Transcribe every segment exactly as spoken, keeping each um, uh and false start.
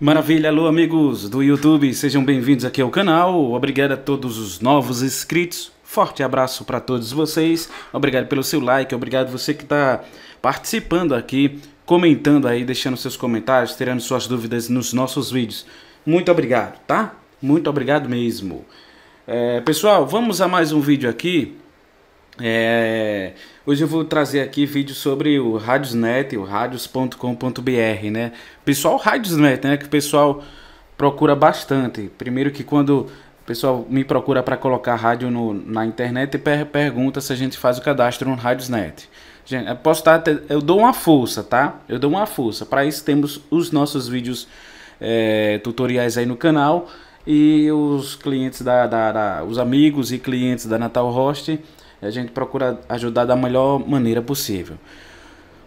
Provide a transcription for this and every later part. Maravilha, alô amigos do YouTube, sejam bem-vindos aqui ao canal, obrigado a todos os novos inscritos, forte abraço para todos vocês, obrigado pelo seu like, obrigado você que está participando aqui, comentando aí, deixando seus comentários, tirando suas dúvidas nos nossos vídeos, muito obrigado, tá? Muito obrigado mesmo. É, pessoal, vamos a mais um vídeo aqui. É, hoje eu vou trazer aqui vídeo sobre o RadiosNet, o radios ponto com ponto br, né? Pessoal, RadiosNet, né? Que o pessoal procura bastante. Primeiro que quando o pessoal me procura para colocar rádio no, na internet, per pergunta se a gente faz o cadastro no RadiosNet. Gente, eu posso estar até, eu dou uma força, tá? Eu dou uma força. Para isso temos os nossos vídeos é, tutoriais aí no canal e os clientes da, da, da os amigos e clientes da Natal Host. A gente procura ajudar da melhor maneira possível.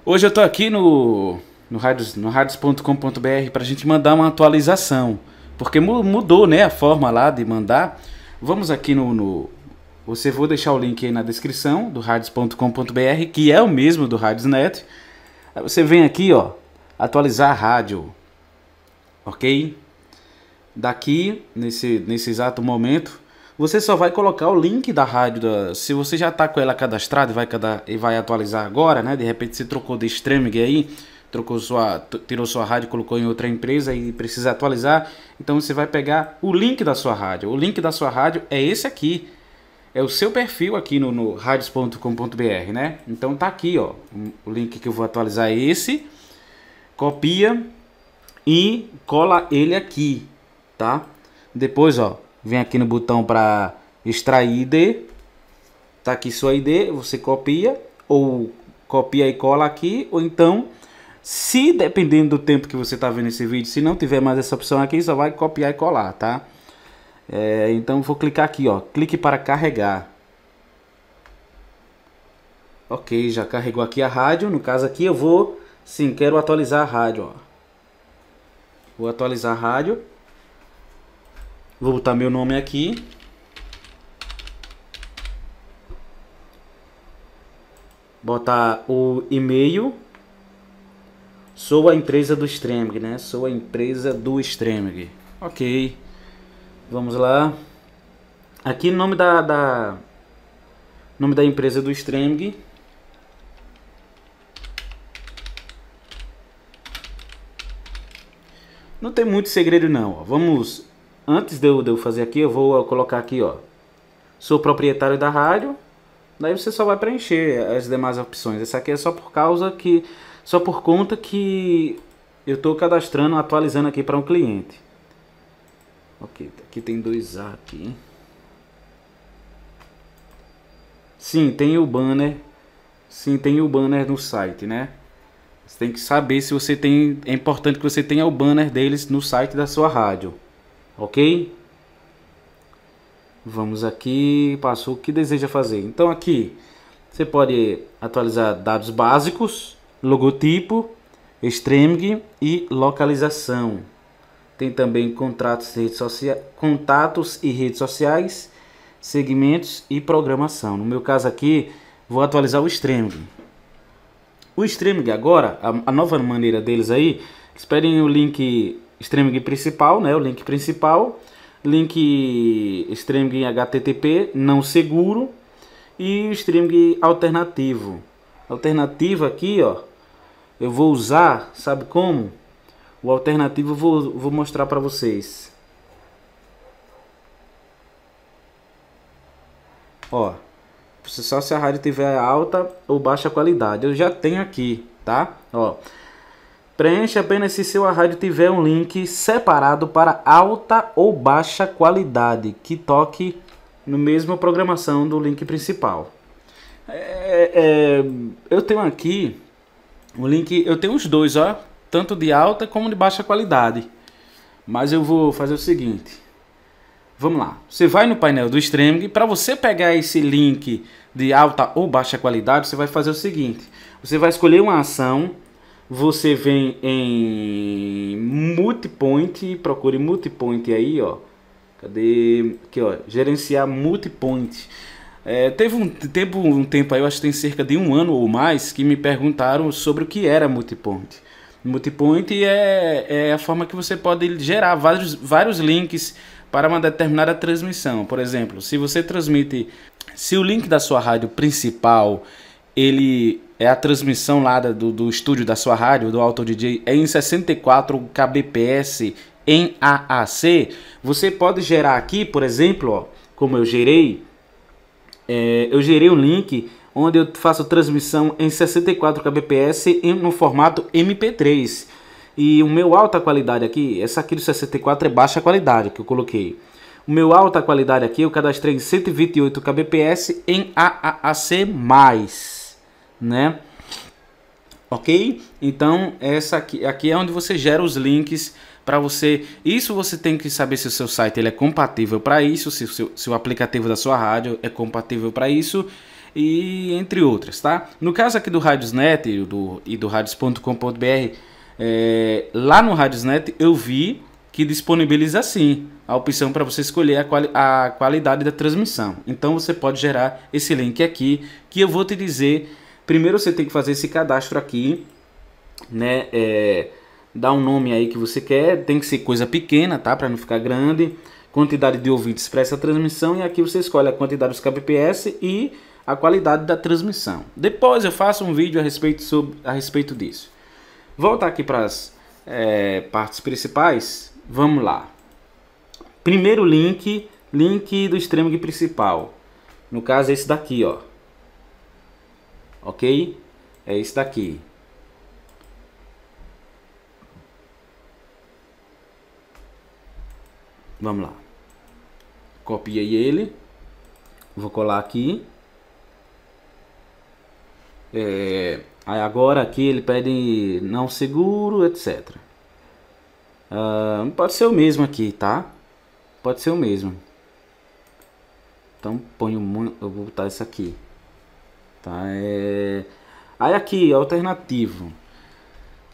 Hoje eu estou aqui no, no radios ponto com ponto br para a gente mandar uma atualização. Porque mudou, né, a forma lá de mandar. Vamos aqui no... no você vou deixar o link aí na descrição do radios ponto com ponto br, que é o mesmo do RadiosNet. Você vem aqui, ó, atualizar a rádio. Ok? Daqui, nesse, nesse exato momento... Você só vai colocar o link da rádio, da, se você já está com ela cadastrada e vai, e vai atualizar agora, né? De repente você trocou de streaming aí, trocou sua, tirou sua rádio, colocou em outra empresa e precisa atualizar. Então você vai pegar o link da sua rádio. O link da sua rádio é esse aqui, é o seu perfil aqui no, no radios ponto com ponto br, né? Então tá aqui, ó, o link que eu vou atualizar é esse. Copia e cola ele aqui, tá? Depois, ó. Vem aqui no botão para extrair I D. Tá aqui sua I D, você copia ou copia e cola aqui, ou então, se dependendo do tempo que você tá vendo esse vídeo, se não tiver mais essa opção aqui, só vai copiar e colar, tá? É, então vou clicar aqui, ó, clique para carregar. Ok, já carregou aqui a rádio. No caso aqui eu vou, sim, quero atualizar a rádio, ó. Vou atualizar a rádio. Vou botar meu nome aqui. Botar o e-mail. Sou a empresa do streaming, né? Sou a empresa do streaming. Ok. Vamos lá. Aqui nome da, da... Nome da empresa do streaming. Não tem muito segredo não. Vamos... Antes de eu, de eu fazer aqui, eu vou colocar aqui, ó. Sou proprietário da rádio. Daí você só vai preencher as demais opções. Essa aqui é só por causa que... Só por conta que eu estou cadastrando, atualizando aqui para um cliente. Ok, aqui tem dois A aqui. Sim, tem o banner. Sim, tem o banner no site, né? Você tem que saber se você tem... É importante que você tenha o banner deles no site da sua rádio. Ok? Vamos aqui. Passou o que deseja fazer. Então aqui você pode atualizar dados básicos, logotipo, streaming e localização. Tem também contratos e redes sociais, contatos e redes sociais, segmentos e programação. No meu caso aqui, vou atualizar o streaming. O streaming agora, a, a nova maneira deles aí, esperem o link... Streaming principal, né? O link principal, link streaming H T T P não seguro e streaming alternativo. Alternativa aqui, ó, eu vou usar, sabe como? O alternativo eu vou, vou mostrar para vocês. Ó, só se a rádio tiver alta ou baixa qualidade. Eu já tenho aqui, tá? Ó. Preencha apenas se seu rádio tiver um link separado para alta ou baixa qualidade, que toque no mesmo programação do link principal. É, é, eu tenho aqui o link, eu tenho os dois, ó, tanto de alta como de baixa qualidade. Mas eu vou fazer o seguinte, vamos lá. Você vai no painel do streaming, para você pegar esse link de alta ou baixa qualidade, você vai fazer o seguinte, você vai escolher uma ação. Você vem em multipoint, procure multipoint aí, ó. Cadê? Aqui, ó, gerenciar multipoint. É, teve um tempo, um tempo aí, eu acho que tem cerca de um ano ou mais, que me perguntaram sobre o que era multipoint. Multipoint é, é a forma que você pode gerar vários, vários links para uma determinada transmissão. Por exemplo, se você transmite, se o link da sua rádio principal, ele é a transmissão lá do, do estúdio da sua rádio, do Auto D J, é em sessenta e quatro kbps em A A C, você pode gerar aqui, por exemplo, ó, como eu gerei, é, eu gerei um link onde eu faço transmissão em sessenta e quatro kbps no formato M P três. E o meu alta qualidade aqui, essa aqui do sessenta e quatro é baixa qualidade que eu coloquei. O meu alta qualidade aqui eu cadastrei em cento e vinte e oito kbps em A A C mais, né? Ok? Então, essa aqui, aqui é onde você gera os links para você. Isso você tem que saber se o seu site ele é compatível para isso, se o, seu, se o aplicativo da sua rádio é compatível para isso, e entre outras, tá? No caso aqui do RadiosNet e do, e do radios ponto com ponto br, é, lá no RadiosNet eu vi que disponibiliza sim a opção para você escolher a, quali a qualidade da transmissão. Então você pode gerar esse link aqui, que eu vou te dizer. Primeiro você tem que fazer esse cadastro aqui, né? É, dá um nome aí que você quer, tem que ser coisa pequena, tá? Para não ficar grande. Quantidade de ouvintes para essa transmissão, e aqui você escolhe a quantidade dos kbps e a qualidade da transmissão. Depois eu faço um vídeo a respeito, sobre, a respeito disso. Voltar aqui para as é, partes principais. Vamos lá. Primeiro link, link do extremo principal. No caso é esse daqui, ó. Ok? É esse daqui. Vamos lá. Copiei ele. Vou colar aqui. É, aí agora aqui ele pede não seguro, etc. uh, Pode ser o mesmo aqui, tá? Pode ser o mesmo. Então ponho, eu vou botar isso aqui, tá? É... Aí aqui, alternativo.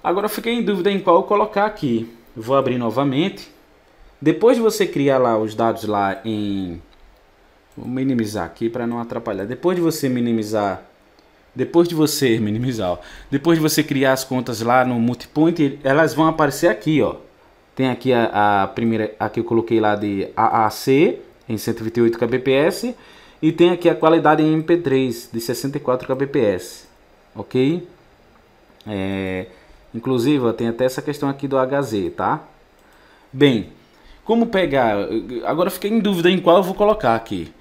Agora eu fiquei em dúvida em qual eu colocar aqui. Eu vou abrir novamente. Depois de você criar lá os dados lá em... Vou minimizar aqui para não atrapalhar. Depois de você minimizar Depois de você minimizar, ó. Depois de você criar as contas lá no Multipoint, elas vão aparecer aqui, ó. Tem aqui a, a primeira, aqui eu coloquei lá de A A C em cento e vinte e oito kbps, e tem aqui a qualidade em M P três de sessenta e quatro kbps, ok? É, inclusive, ó, tem até essa questão aqui do H Z, tá? Bem, como pegar? Agora fiquei em dúvida em qual eu vou colocar aqui.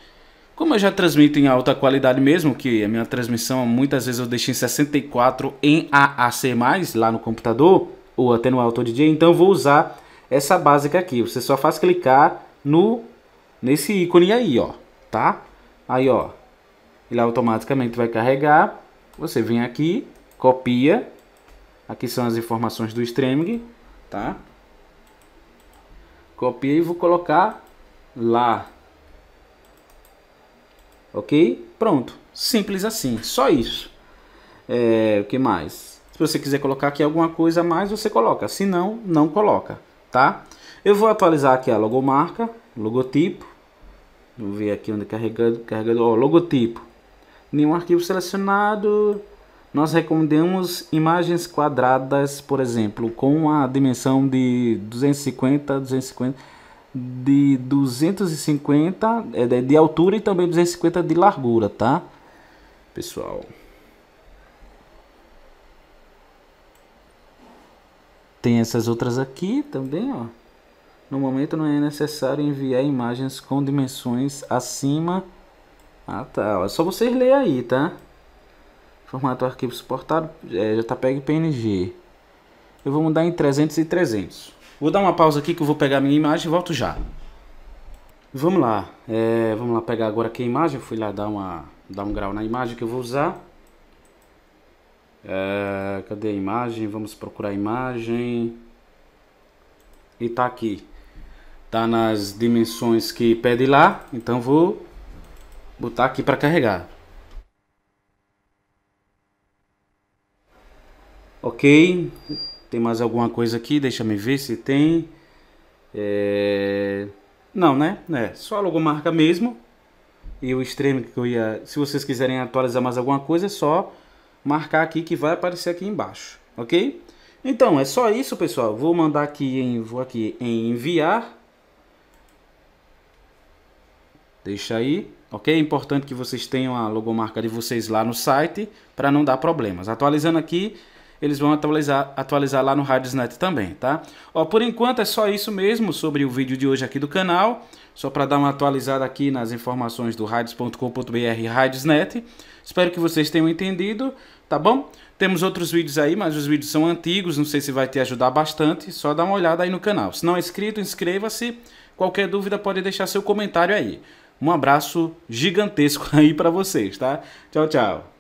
Como eu já transmito em alta qualidade mesmo, que a minha transmissão muitas vezes eu deixo em sessenta e quatro em A A C mais, lá no computador, ou até no Auto D J, então eu vou usar essa básica aqui. Você só faz clicar no, nesse ícone aí, ó, tá? Aí, ó, ele automaticamente vai carregar. Você vem aqui, copia. Aqui são as informações do streaming, tá? Copiei e vou colocar lá. Ok? Pronto. Simples assim. Só isso. É, o que mais? Se você quiser colocar aqui alguma coisa a mais, você coloca. Se não, não coloca. Tá? Eu vou atualizar aqui a logomarca, logotipo. Vou ver aqui onde é carregado. carregado. Ó, logotipo. Nenhum arquivo selecionado. Nós recomendamos imagens quadradas, por exemplo, com a dimensão de duzentos e cinquenta, duzentos e cinquenta... de duzentos e cinquenta de altura e também duzentos e cinquenta de largura, tá, pessoal? Tem essas outras aqui também, ó. No momento não é necessário enviar imagens com dimensões acima. Ah, tá, é só vocês lerem aí, tá? Formato arquivo suportado, é, J P G, P N G. Eu vou mudar em trezentos e trezentos. Vou dar uma pausa aqui que eu vou pegar a minha imagem e volto já. Vamos lá. É, vamos lá pegar agora aqui a imagem. Eu fui lá dar, uma, dar um grau na imagem que eu vou usar. É, cadê a imagem? Vamos procurar a imagem. E tá aqui. Tá nas dimensões que pede lá. Então vou botar aqui para carregar. Ok. Tem mais alguma coisa aqui? Deixa me ver se tem. É... Não, né? É só a logomarca mesmo. E o streaming que eu ia... Se vocês quiserem atualizar mais alguma coisa, é só marcar aqui que vai aparecer aqui embaixo. Ok? Então, é só isso, pessoal. Vou mandar aqui em, vou aqui em enviar. Deixa aí, ok? É importante que vocês tenham a logomarca de vocês lá no site para não dar problemas. Atualizando aqui, eles vão atualizar, atualizar lá no RadiosNet também, tá? Ó, por enquanto é só isso mesmo sobre o vídeo de hoje aqui do canal. Só para dar uma atualizada aqui nas informações do radios ponto com ponto br e RadiosNet. Espero que vocês tenham entendido, tá bom? Temos outros vídeos aí, mas os vídeos são antigos, não sei se vai te ajudar bastante. Só dá uma olhada aí no canal. Se não é inscrito, inscreva-se. Qualquer dúvida pode deixar seu comentário aí. Um abraço gigantesco aí para vocês, tá? Tchau, tchau.